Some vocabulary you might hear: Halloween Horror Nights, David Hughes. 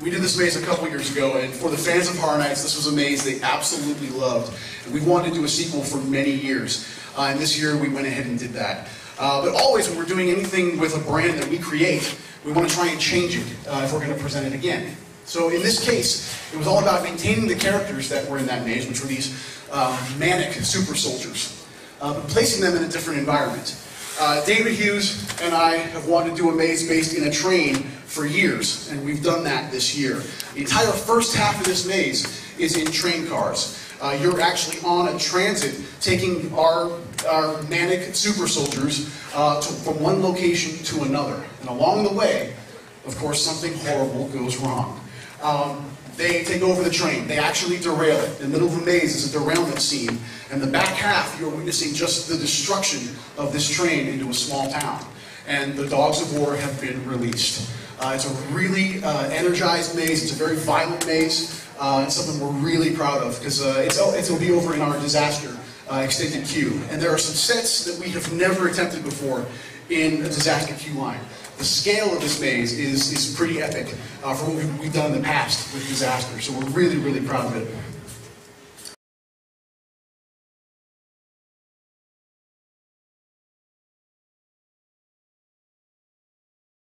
We did this maze a couple years ago, and for the fans of Horror Nights, this was a maze they absolutely loved. And we wanted to do a sequel for many years, and this year we went ahead and did that. But always, when we're doing anything with a brand that we create, we want to try and change it if we're going to present it again. So in this case, it was all about maintaining the characters that were in that maze, which were these manic super soldiers, but placing them in a different environment. David Hughes and I have wanted to do a maze based in a train for years, and we've done that this year. The entire first half of this maze is in train cars. You're actually on a transit taking our manic super soldiers from one location to another. And along the way, of course, something horrible goes wrong. They take over the train. They actually derail it. In the middle of the maze is a derailment scene. And the back half, you're witnessing just the destruction of this train into a small town. And the dogs of war have been released. It's a really energized maze. It's a very violent maze. It's something we're really proud of, because it'll be over in our disaster extended queue. And there are some sets that we have never attempted before in a disaster queue line. The scale of this maze is pretty epic for what we've done in the past with disaster, so we're really, really proud of it.